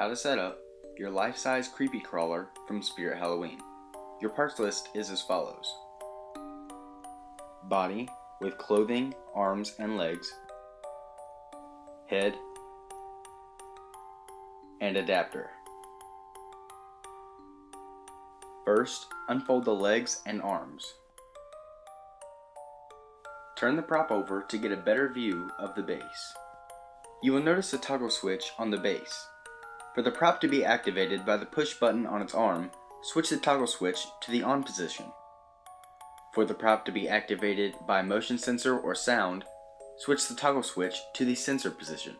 How to set up your life-size Creepy Crawler from Spirit Halloween. Your parts list is as follows. Body with clothing, arms, and legs. Head. And adapter. First, unfold the legs and arms. Turn the prop over to get a better view of the base. You will notice a toggle switch on the base. For the prop to be activated by the push button on its arm, switch the toggle switch to the on position. For the prop to be activated by motion sensor or sound, switch the toggle switch to the sensor position.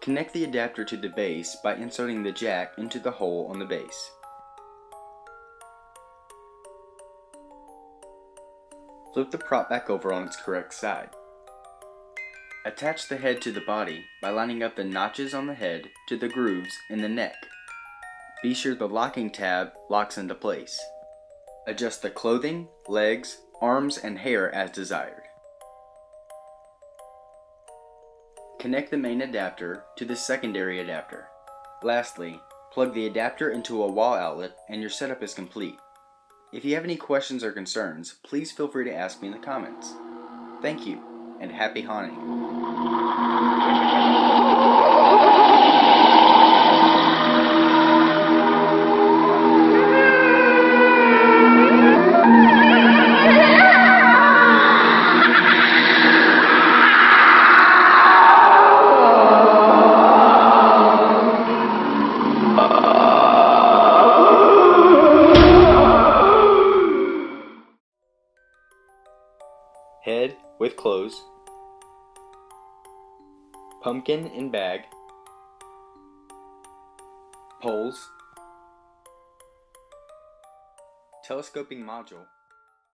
Connect the adapter to the base by inserting the jack into the hole on the base. Flip the prop back over on its correct side. Attach the head to the body by lining up the notches on the head to the grooves in the neck. Be sure the locking tab locks into place. Adjust the clothing, legs, arms, and hair as desired. Connect the main adapter to the secondary adapter. Lastly, plug the adapter into a wall outlet and your setup is complete. If you have any questions or concerns, please feel free to ask me in the comments. Thank you, and happy haunting. Head with clothes, pumpkin in bag, poles, telescoping module.